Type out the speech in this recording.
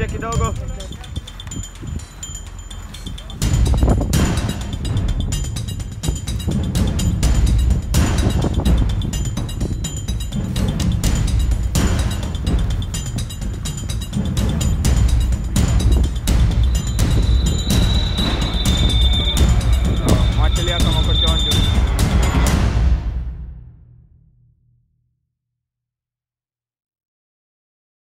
Jackie Dogo.